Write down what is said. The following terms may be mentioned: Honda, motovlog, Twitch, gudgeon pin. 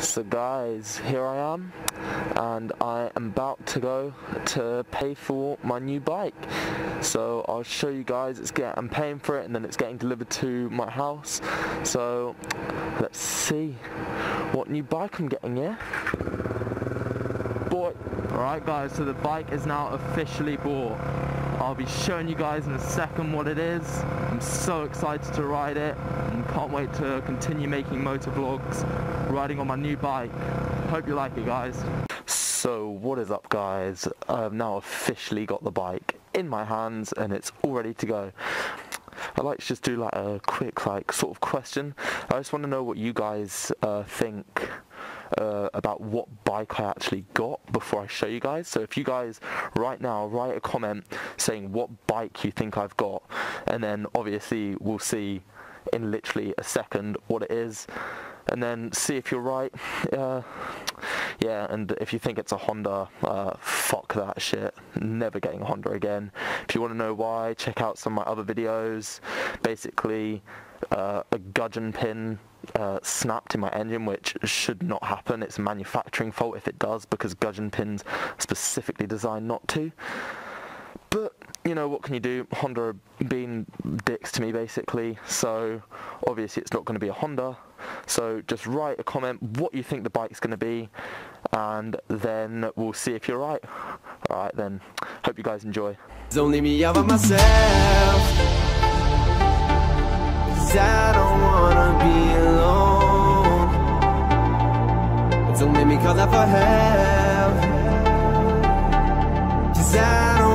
So guys, here I am, and I am about to go to pay for my new bike. So I'll show you guys, I'm paying for it and then it's getting delivered to my house. So let's see what new bike I'm getting, yeah? Bought. Alright guys, so the bike is now officially bought. I'll be showing you guys in a second what it is. I'm so excited to ride it and can't wait to continue making motor vlogs riding on my new bike. Hope you like it, guys. So what is up, guys? I've now officially got the bike in my hands and it's all ready to go. I'd like to just do like a quick sort of question. I just want to know what you guys think about what bike I actually got before I show you guys. So if you guys right now write a comment saying what bike you think I've got, and then obviously we'll see in literally a second what it is, and then see if you're right. Yeah, and if you think it's a Honda, fuck that shit, never getting a Honda again. If you want to know why, check out some of my other videos. Basically a gudgeon pin snapped in my engine, which should not happen. It's a manufacturing fault if it does, because gudgeon pins are specifically designed not to. But you know, what can you do? Honda being dicks to me, basically, so obviously it's not going to be a Honda. So just write a comment what you think the bike's going to be, and then we'll see if you're right. Alright then, hope you guys enjoy. It's only me out of myself, 'cause I don't wanna be alone. It's only me calling for help, 'cause I don't